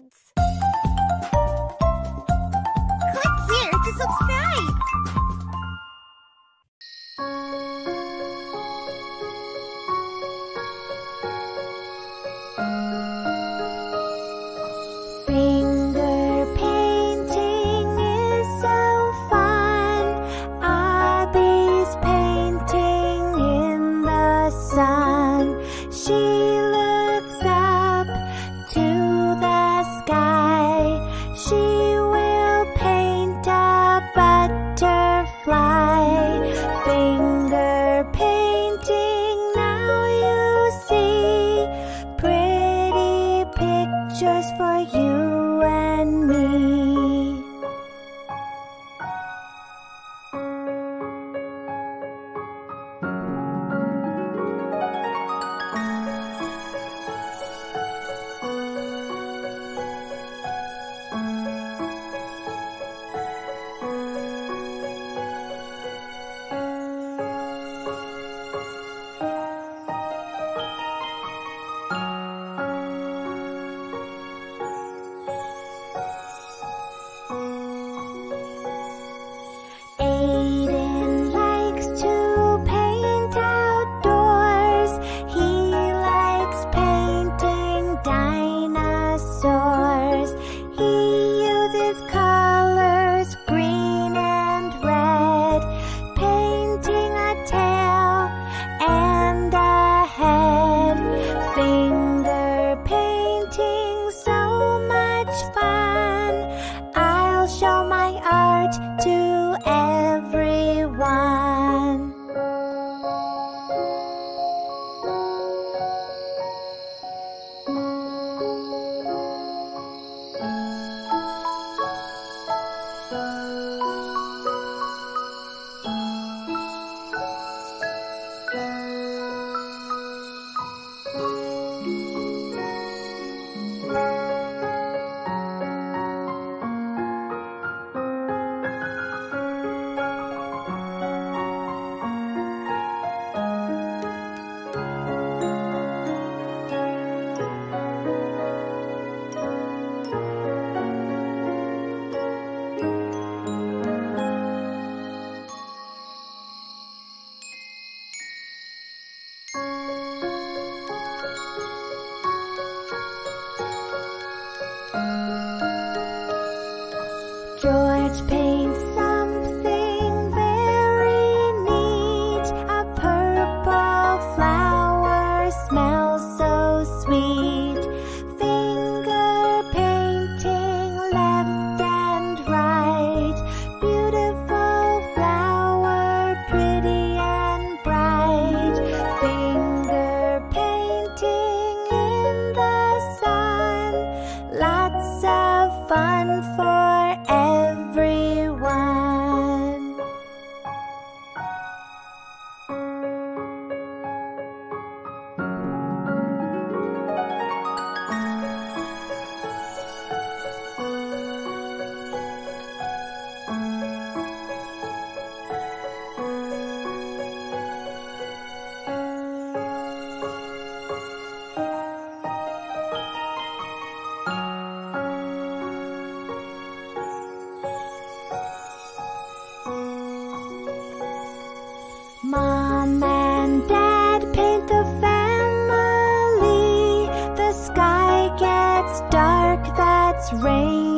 kids! Click here to subscribe! Rain.